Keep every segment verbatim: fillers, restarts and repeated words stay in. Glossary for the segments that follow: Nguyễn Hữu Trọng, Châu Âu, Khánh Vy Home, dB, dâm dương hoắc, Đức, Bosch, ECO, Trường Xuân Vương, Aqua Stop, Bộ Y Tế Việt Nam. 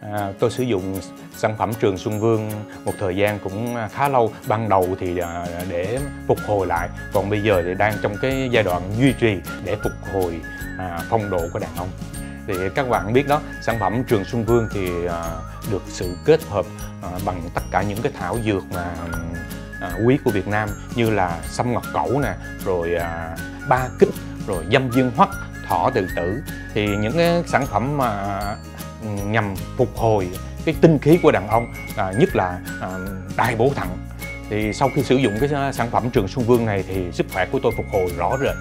À, tôi sử dụng sản phẩm Trường Xuân Vương một thời gian cũng khá lâu. Ban đầu thì à, để phục hồi lại, còn bây giờ thì đang trong cái giai đoạn duy trì để phục hồi à, phong độ của đàn ông. Thì các bạn biết đó, sản phẩm Trường Xuân Vương thì à, được sự kết hợp à, bằng tất cả những cái thảo dược mà à, quý của Việt Nam, như là sâm ngọc cẩu nè, rồi à, ba kích, rồi dâm dương hoắc, thỏ tự tử. Thì những cái sản phẩm mà nhằm phục hồi cái tinh khí của đàn ông, à, nhất là à, đại bổ thận. Thì sau khi sử dụng cái sản phẩm Trường Xuân Vương này thì sức khỏe của tôi phục hồi rõ rệt.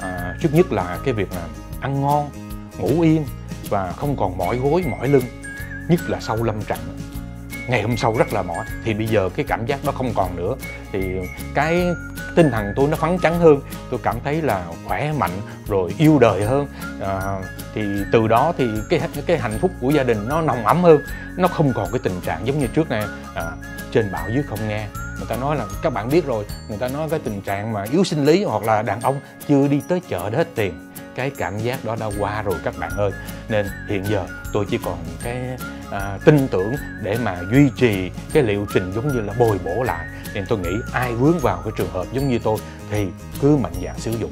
À, trước nhất là cái việc là ăn ngon, ngủ yên và không còn mỏi gối, mỏi lưng, nhất là sau lâm trận. Ngày hôm sau rất là mỏi, thì bây giờ cái cảm giác đó không còn nữa. Thì cái tinh thần tôi nó phấn chấn hơn, tôi cảm thấy là khỏe mạnh rồi yêu đời hơn. À, thì từ đó thì cái cái hạnh phúc của gia đình nó nồng ấm hơn, nó không còn cái tình trạng giống như trước này. À, trên bảo dưới không nghe, người ta nói là các bạn biết rồi, người ta nói cái tình trạng mà yếu sinh lý hoặc là đàn ông chưa đi tới chợ để hết tiền, cái cảm giác đó đã qua rồi các bạn ơi. Nên hiện giờ tôi chỉ còn cái à, tin tưởng để mà duy trì cái liệu trình giống như là bồi bổ lại. Nên tôi nghĩ ai vướng vào cái trường hợp giống như tôi thì cứ mạnh dạn sử dụng.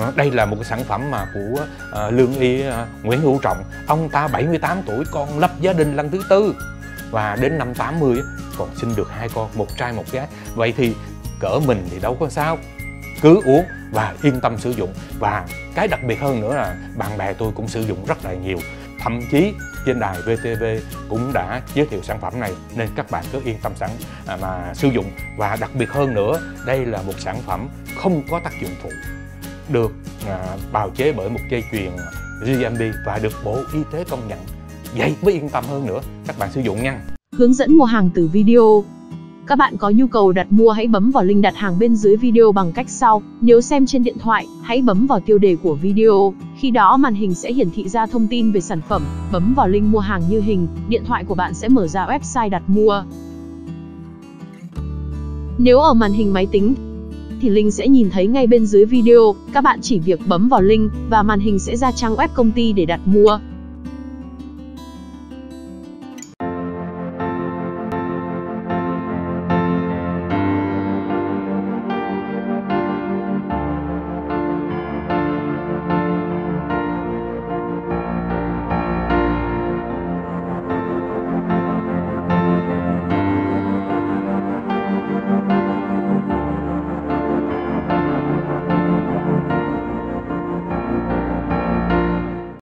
À, đây là một cái sản phẩm mà của à, lương y à, Nguyễn Hữu Trọng. Ông ta bảy mươi tám tuổi, con lập gia đình lần thứ tư, và đến năm tám mươi còn sinh được hai con, một trai một gái. Vậy thì cỡ mình thì đâu có sao, cứ uống và yên tâm sử dụng. Và cái đặc biệt hơn nữa là bạn bè tôi cũng sử dụng rất là nhiều, thậm chí trên đài vê tê vê cũng đã giới thiệu sản phẩm này. Nên các bạn cứ yên tâm sẵn mà sử dụng. Và đặc biệt hơn nữa, đây là một sản phẩm không có tác dụng phụ, được à, bào chế bởi một dây chuyền giê em pê và được Bộ Y tế công nhận. Vậy mới yên tâm hơn nữa, các bạn sử dụng nha. Hướng dẫn mua hàng từ video. Các bạn có nhu cầu đặt mua hãy bấm vào link đặt hàng bên dưới video bằng cách sau. Nếu xem trên điện thoại, hãy bấm vào tiêu đề của video. Khi đó màn hình sẽ hiển thị ra thông tin về sản phẩm. Bấm vào link mua hàng như hình, điện thoại của bạn sẽ mở ra website đặt mua. Nếu ở màn hình máy tính thì link sẽ nhìn thấy ngay bên dưới video. Các bạn chỉ việc bấm vào link và màn hình sẽ ra trang web công ty để đặt mua.